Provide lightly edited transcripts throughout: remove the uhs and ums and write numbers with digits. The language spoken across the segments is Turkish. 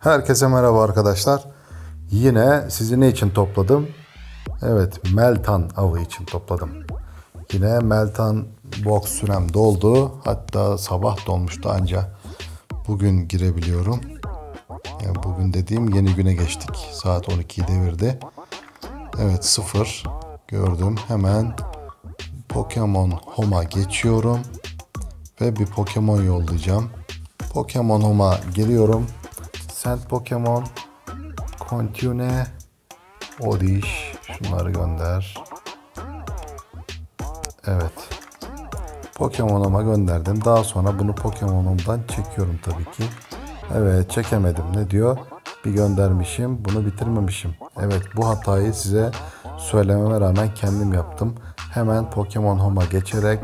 Herkese merhaba arkadaşlar. Yine sizi ne için topladım? Evet, Meltan avı için topladım. Yine Meltan box sürem doldu. Hatta sabah dolmuştu anca. Bugün girebiliyorum. Yani bugün dediğim yeni güne geçtik. Saat 12'yi devirdi. Evet, 0 gördüm. Hemen Pokémon Home'a geçiyorum. Ve bir Pokémon yollayacağım. Pokémon Home'a geliyorum. Send Pokémon, Continue, Odish, şunları gönder. Evet, Pokémon'uma gönderdim. Daha sonra bunu Pokémon'umdan çekiyorum tabii ki. Evet, çekemedim. Ne diyor? Bir göndermişim, bunu bitirmemişim. Evet, bu hatayı size söylememe rağmen kendim yaptım. Hemen Pokémon Home'a geçerek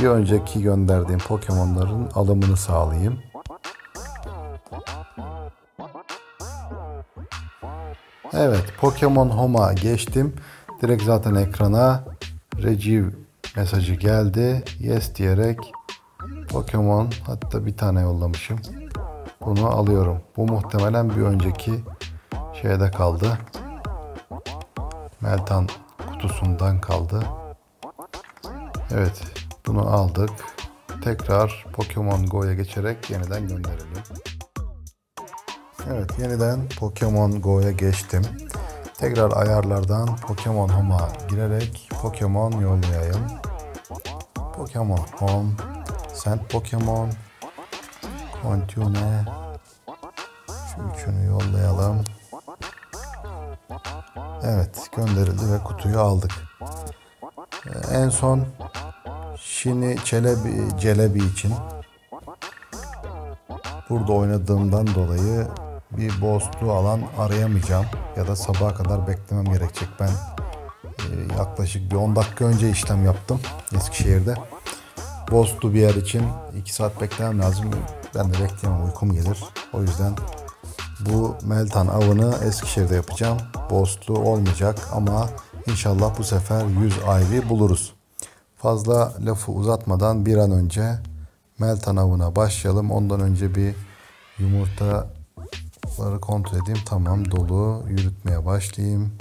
bir önceki gönderdiğim Pokémon'ların alımını sağlayayım. Evet, Pokémon Home'a geçtim. Direkt zaten ekrana Receive mesajı geldi. Yes diyerek Pokémon, hatta bir tane yollamışım. Bunu alıyorum. Bu muhtemelen bir önceki şeyde kaldı. Meltan kutusundan kaldı. Evet, bunu aldık. Tekrar Pokémon Go'ya geçerek yeniden gönderelim. Evet, yeniden Pokémon Go'ya geçtim. Tekrar ayarlardan Pokémon Home'a girerek Pokémon yollayayım. Pokémon Home, Send Pokémon, Continue. Şu üçünü yollayalım. Evet, gönderildi ve kutuyu aldık. En son şimdi Celebi için burada oynadığımdan dolayı bir boss'lu alan arayamayacağım ya da sabaha kadar beklemem gerekecek. Ben yaklaşık bir 10 dakika önce işlem yaptım Eskişehir'de. Boss'lu bir yer için 2 saat beklemem lazım. Ben de bekleyemem, uykum gelir. O yüzden bu Meltan avını Eskişehir'de yapacağım. Boss'lu olmayacak ama inşallah bu sefer 100 IV buluruz. Fazla lafı uzatmadan bir an önce Meltan avına başlayalım. Ondan önce bir yumurtaları kontrol edeyim. Tamam, dolu. Yürütmeye başlayayım.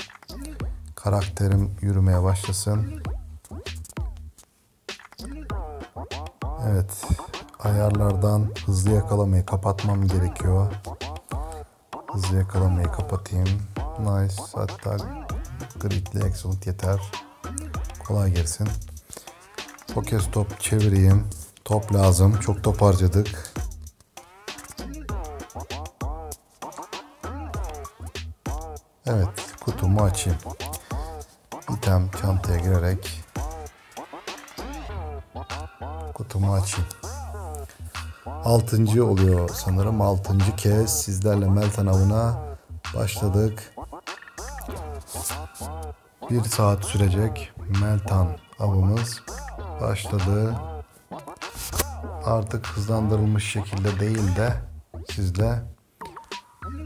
Karakterim yürümeye başlasın. Evet. Ayarlardan hızlı yakalamayı kapatmam gerekiyor. Hızlı yakalamayı kapatayım. Nice. Hatta gridli excellent yeter. Kolay gelsin. PokeStop çevireyim. Top lazım. Çok top harcadık. Evet. Kutumu açayım. İtem çantaya girerek kutumu açayım. 6. oluyor sanırım. 6. kez sizlerle Meltan avına başladık. 1 saat sürecek Meltan avımız başladı. Artık hızlandırılmış şekilde değil de sizde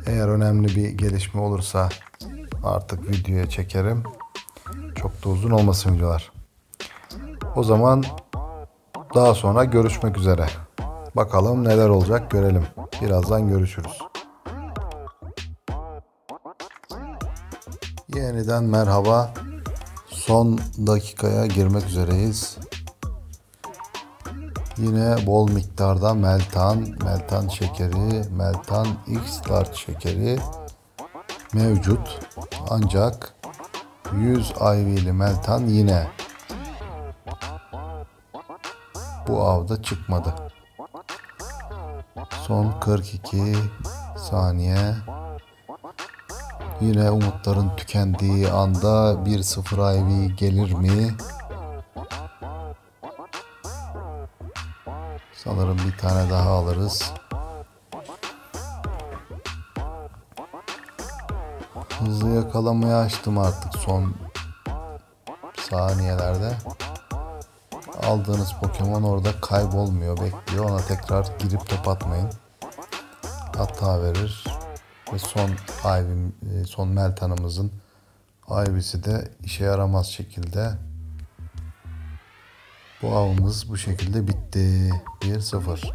eğer önemli bir gelişme olursa artık videoya çekerim. Çok da uzun olmasın videolar. O zaman daha sonra görüşmek üzere. Bakalım neler olacak, görelim. Birazdan görüşürüz. Yeniden merhaba. Son dakikaya girmek üzereyiz. Yine bol miktarda Meltan şekeri, Meltan X-Large şekeri mevcut. Ancak 100 IV'li Meltan yine bu avda çıkmadı. Son 42 saniye. Yine umutların tükendiği anda 1-0 IV gelir mi? Sanırım bir tane daha alırız. Hızlı yakalamayı açtım artık son saniyelerde. Aldığınız Pokemon orada kaybolmuyor, bekliyor. Ona tekrar girip top atmayın. Hata verir. Ve son Meltan'ımızın IV'si de işe yaramaz şekilde. Bu avımız bu şekilde bitti. 1-0.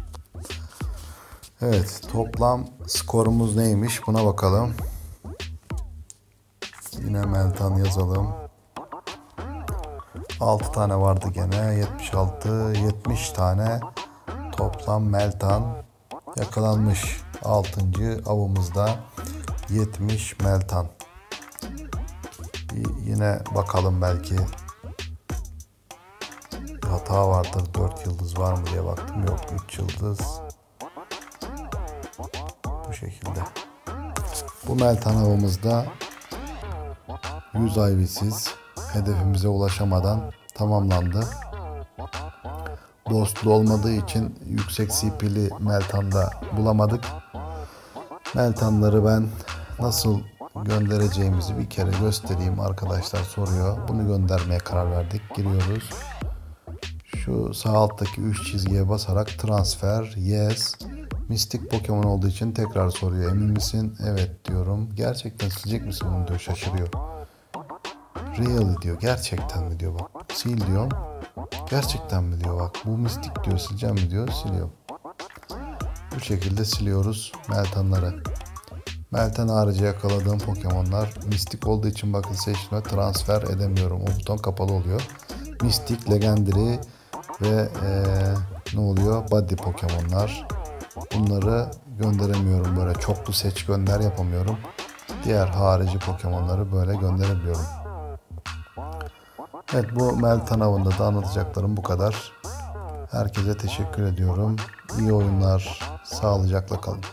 Evet, toplam skorumuz neymiş buna bakalım. Yine Meltan yazalım. 6 tane vardı gene. 76, 70 tane toplam Meltan yakalanmış. 6. avımızda 70 Meltan. Yine bakalım, belki hata vardır. 4 yıldız var mı diye baktım, yok. 3 yıldız. Bu şekilde. Bu Meltan avımızda 100 IV'siz hedefimize ulaşamadan tamamlandı. Dostlu olmadığı için yüksek CP'li Meltan'da bulamadık. Meltanları ben nasıl göndereceğimizi bir kere göstereyim. Arkadaşlar soruyor. Bunu göndermeye karar verdik. Giriyoruz. Şu sağ alttaki 3 çizgiye basarak transfer, yes. Mystic Pokemon olduğu için tekrar soruyor. Emin misin? Evet diyorum. Gerçekten silecek misin bunu diyor. Şaşırıyor. Real diyor. Gerçekten mi diyor, bak. Sil diyorum. Gerçekten mi diyor, bak. Bu Mystic diyor. Sileceğim mi diyor. Siliyorum. Bu şekilde siliyoruz Meltanları. Meltan harici yakaladığım Pokemonlar Mystic olduğu için bakın seçime transfer edemiyorum. O buton kapalı oluyor. Mystic, Legendary ve ne oluyor? Body Pokemonlar. Bunları gönderemiyorum, böyle çoklu seç gönder yapamıyorum. Diğer harici Pokemonları böyle gönderebiliyorum. Evet, bu Meltan avında da anlatacaklarım bu kadar. Herkese teşekkür ediyorum. İyi oyunlar, sağlıcakla kalın.